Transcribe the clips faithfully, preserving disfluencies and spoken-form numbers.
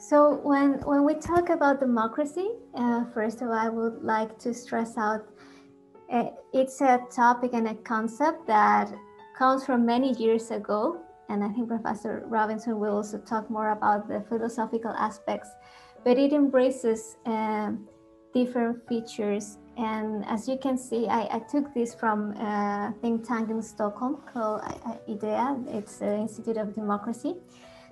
So when, when we talk about democracy, uh, first of all, I would like to stress out uh, it's a topic and a concept that comes from many years ago. And I think Professor Robinson will also talk more about the philosophical aspects, but it embraces uh, different features. And as you can see, I, I took this from a think tank in Stockholm called IDEA, it's the Institute of Democracy.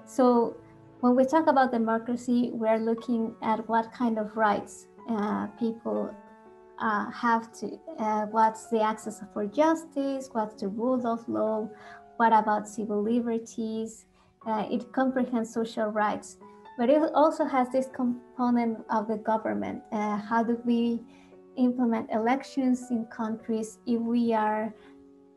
So when we talk about democracy, we're looking at what kind of rights uh, people uh, have to, uh, what's the access for justice, what's the rule of law, what about civil liberties? Uh, it comprehends social rights, but it also has this component of the government. Uh, how do we implement elections in countries if we are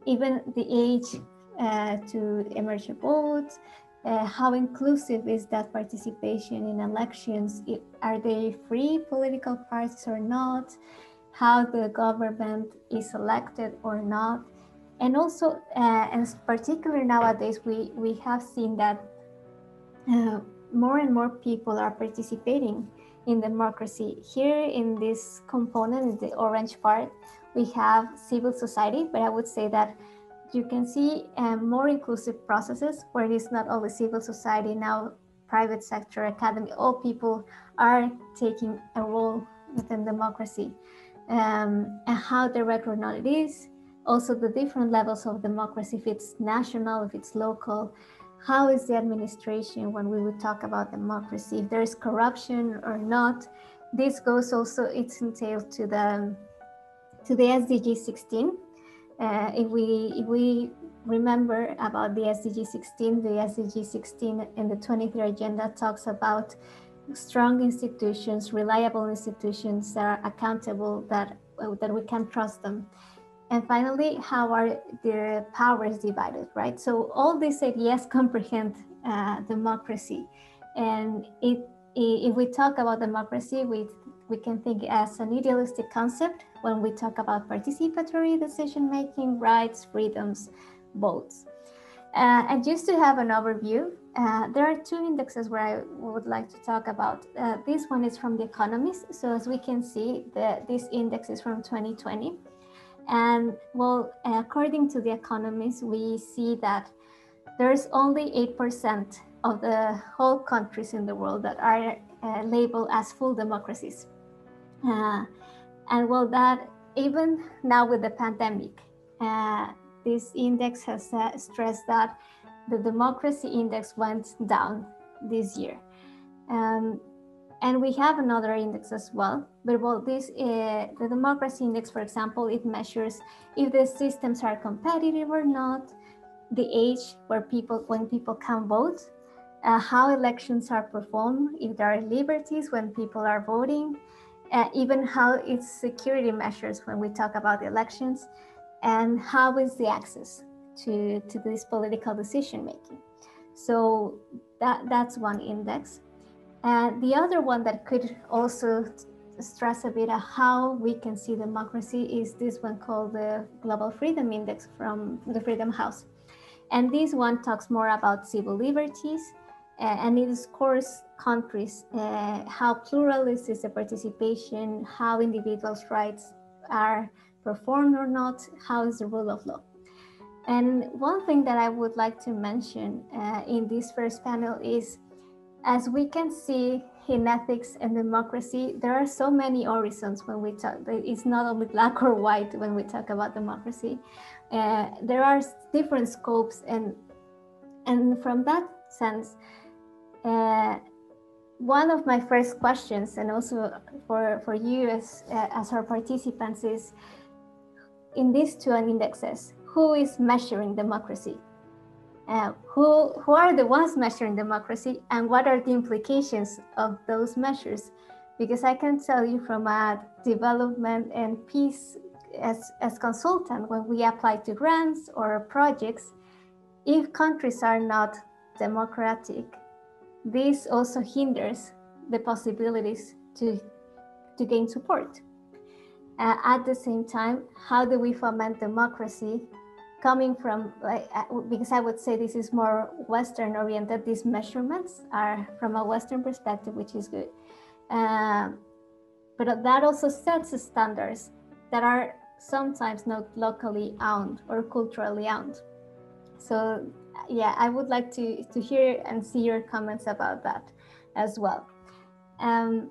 even the age uh, to emerge to vote? Uh, how inclusive is that participation in elections? It, are they free political parties or not? How the government is elected or not? And also, uh, and particularly nowadays, we, we have seen that uh, more and more people are participating in democracy. Here in this component, the orange part, we have civil society, but I would say that you can see uh, more inclusive processes where it's not only civil society, now private sector, academy, all people are taking a role within democracy. Um, and how direct or not it is, also the different levels of democracy, if it's national, if it's local, how is the administration when we would talk about democracy, if there is corruption or not. This goes also, it's entailed to the, to the S D G sixteen. Uh, if we if we remember about the S D G sixteen, the S D G sixteen and the twenty-three agenda talks about strong institutions, reliable institutions that are accountable, that, that we can trust them. And finally, how are the powers divided, right? So all these ideas comprehend uh, democracy. And it, if we talk about democracy, we, we can think as an idealistic concept when we talk about participatory decision-making, rights, freedoms, votes. Uh, and just to have an overview, uh, there are two indexes where I would like to talk about. Uh, this one is from The Economist. So as we can see, the, this index is from twenty twenty. And well, according to The Economist, we see that there's only eight percent of the whole countries in the world that are uh, labeled as full democracies. Uh, and well, that even now with the pandemic, uh, this index has uh, stressed that the democracy index went down this year. Um, And we have another index as well, but well, this uh, the democracy index, for example, it measures if the systems are competitive or not, the age where people when people can vote, uh, how elections are performed, if there are liberties when people are voting, uh, even how it's security measures when we talk about elections, and how is the access to to this political decision making. So that that's one index. Uh, the other one that could also stress a bit of how we can see democracy is this one called the Global Freedom Index from the Freedom House. And this one talks more about civil liberties uh, and it scores countries, uh, how pluralist is the participation, how individuals' rights are performed or not, how is the rule of law. And one thing that I would like to mention uh, in this first panel is, as we can see in ethics and democracy, there are so many horizons when we talk. It's not only black or white when we talk about democracy. Uh, there are different scopes, and and from that sense, uh, one of my first questions, and also for for you as uh, as our participants, is in these two indexes, who is measuring democracy? Uh, who, who are the ones measuring democracy, and what are the implications of those measures? Because I can tell you from a development and peace as, as consultant, when we apply to grants or projects, if countries are not democratic, this also hinders the possibilities to, to gain support. Uh, at the same time, how do we foment democracy coming from, like, because I would say this is more Western oriented, these measurements are from a Western perspective, which is good. Um, but that also sets standards that are sometimes not locally owned or culturally owned. So yeah, I would like to, to hear and see your comments about that as well. Um,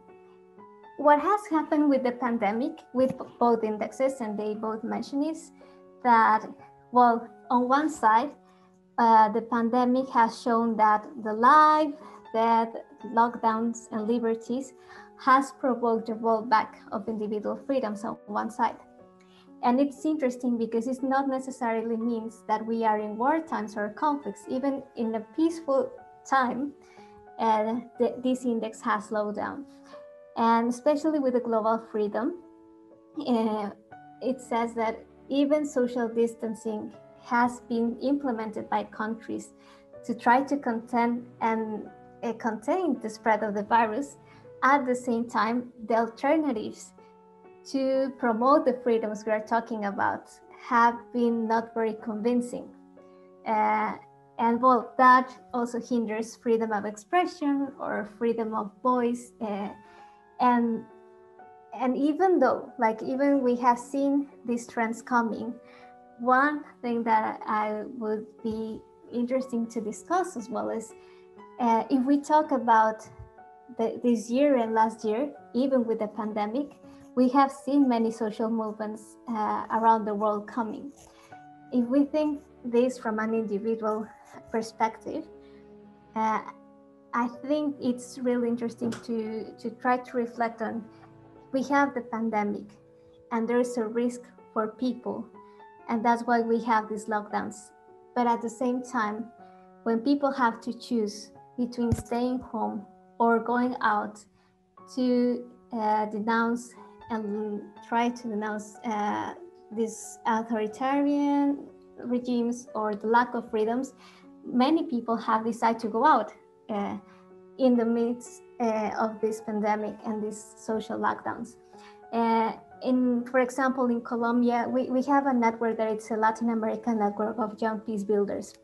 what has happened with the pandemic, with both indexes, and they both mention is that, well, on one side, uh, the pandemic has shown that the life, death, lockdowns and liberties has provoked a rollback of individual freedoms on one side. And it's interesting because it's not necessarily means that we are in war times or conflicts. Even in a peaceful time, uh, the, this index has slowed down. And especially with the global freedom, uh, it says that even social distancing has been implemented by countries to try to contain and uh, contain the spread of the virus. At the same time, the alternatives to promote the freedoms we are talking about have been not very convincing. Uh, and well, that also hinders freedom of expression or freedom of voice. Uh, and, and even though, like, even we have seen these trends coming, one thing that I would be interesting to discuss as well is uh, if we talk about the, this year and last year, even with the pandemic, we have seen many social movements uh, around the world coming. If we think this from an individual perspective, uh, I think it's really interesting to, to try to reflect on, we have the pandemic and there is a risk for people, and that's why we have these lockdowns. But at the same time, when people have to choose between staying home or going out to uh, denounce and try to denounce uh, these authoritarian regimes or the lack of freedoms, many people have decided to go out uh, in the midst uh, of this pandemic and these social lockdowns. Uh, in, for example, in Colombia, we, we have a network that it's a Latin American network of young peace builders.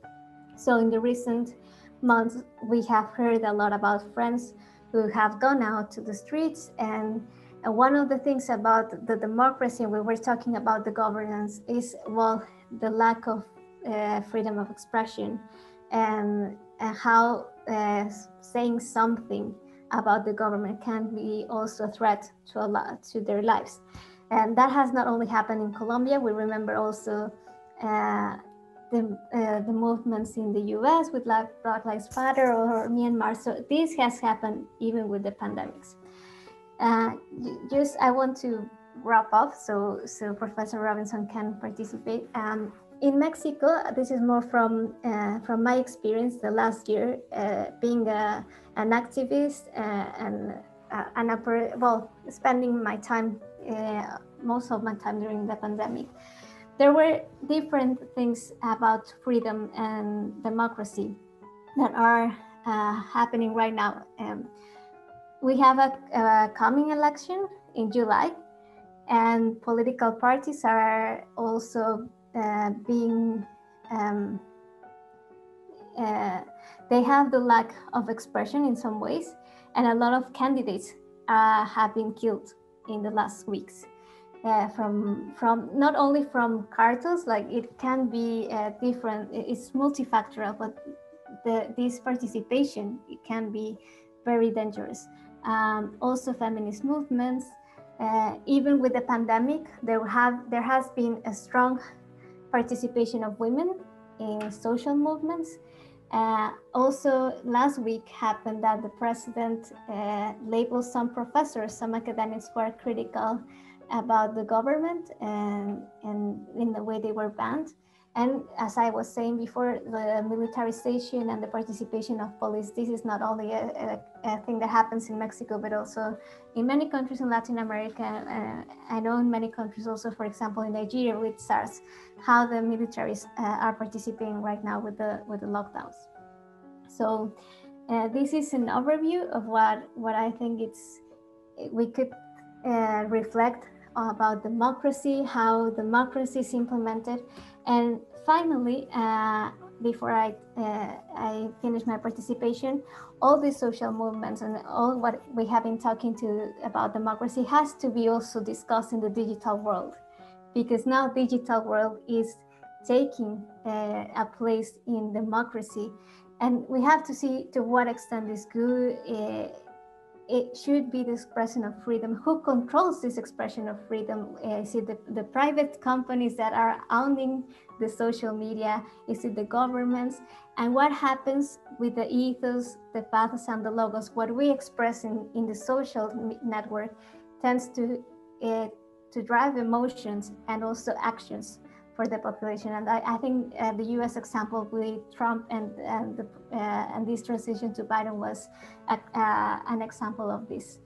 So in the recent months, we have heard a lot about friends who have gone out to the streets. And And one of the things about the democracy, and we were talking about the governance, is, well, the lack of uh, freedom of expression and, and how uh, saying something about the government can be also a threat to, a lot, to their lives. And that has not only happened in Colombia. We remember also uh, the, uh, the movements in the U S with Black Lives Matter or Myanmar. So this has happened even with the pandemics. Uh, just, I want to wrap up so, so Professor Robinson can participate. Um, in Mexico, this is more from, uh, from my experience the last year, uh, being a, an activist uh, and uh, an upper, well, spending my time, uh, most of my time during the pandemic. There were different things about freedom and democracy that are uh, happening right now. Um, We have a, a coming election in July, and political parties are also uh, being, um, uh, they have the lack of expression in some ways, and a lot of candidates uh, have been killed in the last weeks. Uh, from, from not only from cartels, like it can be uh, different, it's multifactorial, but the, this participation, it can be very dangerous. Um, also feminist movements, uh, even with the pandemic, there have there has been a strong participation of women in social movements. Uh, also, last week happened that the president uh, labeled some professors, some academics who are critical about the government and, and in the way they were banned. And as I was saying before, the militarization and the participation of police, this is not only a, a, a thing that happens in Mexico, but also in many countries in Latin America. Uh, I know in many countries also, for example, in Nigeria with SARS, how the militaries uh, are participating right now with the, with the lockdowns. So uh, this is an overview of what, what I think it's, we could uh, reflect about democracy, how democracy is implemented. And finally, uh, before I uh, I finish my participation, all these social movements and all what we have been talking to about democracy has to be also discussed in the digital world, because now digital world is taking uh, a place in democracy, and we have to see to what extent this good. Uh, it should be the expression of freedom. Who controls this expression of freedom? Uh, is it the, the private companies that are owning the social media? Is it the governments? And what happens with the ethos, the pathos, and the logos? What we express in, in the social network tends to, uh, to drive emotions and also actions for the population. And I, I think uh, the U S example with Trump and and, the, uh, and this transition to Biden was a, uh, an example of this.